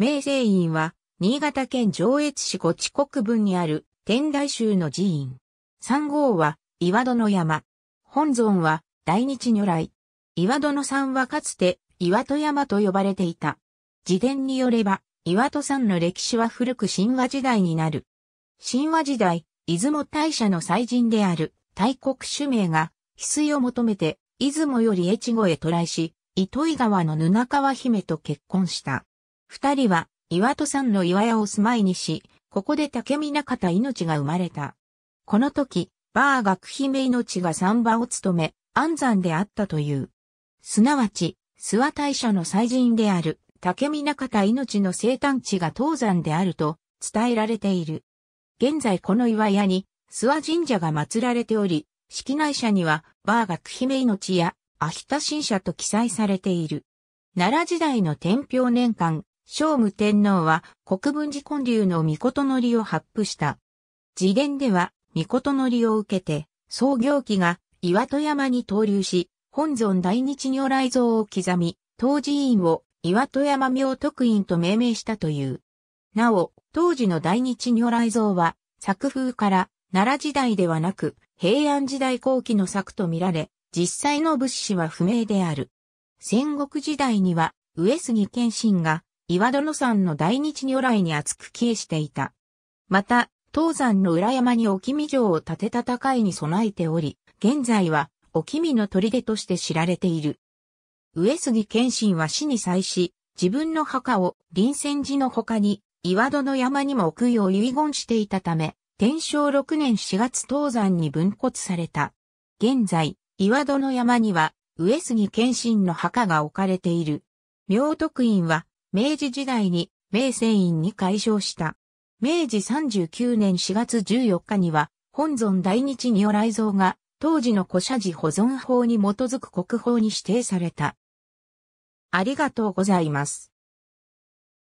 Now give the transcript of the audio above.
明聖院は、新潟県上越市五地国分にある天台宗の寺院。山号は、岩殿山。本尊は、大日如来。岩殿山はかつて、岩戸山と呼ばれていた。自伝によれば、岩戸山の歴史は古く神話時代になる。神話時代、出雲大社の祭神である大国主名が、翡翠を求めて、出雲より越後へ渡来し、糸魚川の布川姫と結婚した。二人は、岩戸山の岩屋を住まいにし、ここで竹見中田命が生まれた。この時、婆楽姫命が産婆を務め、安産であったという。すなわち、諏訪大社の祭神である竹見中田命の生誕地が東山であると伝えられている。現在この岩屋に諏訪神社が祀られており、式内社には婆楽姫命や秋田神社と記載されている。奈良時代の天平年間、聖武天皇は国分寺建立の詔を発布した。自伝では詔を受けて創業期が岩戸山に登立し、本尊大日如来像を刻み、当寺院を岩戸山明徳院と命名したという。なお、当時の大日如来像は、作風から奈良時代ではなく、平安時代後期の作とみられ、実際の仏師は不明である。戦国時代には、上杉謙信が、岩殿山の大日如来に厚く帰依していた。また、東山の裏山に置き見城を建てた戦いに備えており、現在は、置見の砦として知られている。上杉謙信は死に際し、自分の墓を臨泉寺の他に岩戸の山にも置くよう遺言していたため、天正6年4月東山に分骨された。現在、岩戸の山には上杉謙信の墓が置かれている。明徳院は明治時代に明聖院に改称した。明治39年4月14日には本尊大日如来像が当時の古社寺保存法に基づく国宝に指定された。ありがとうございます。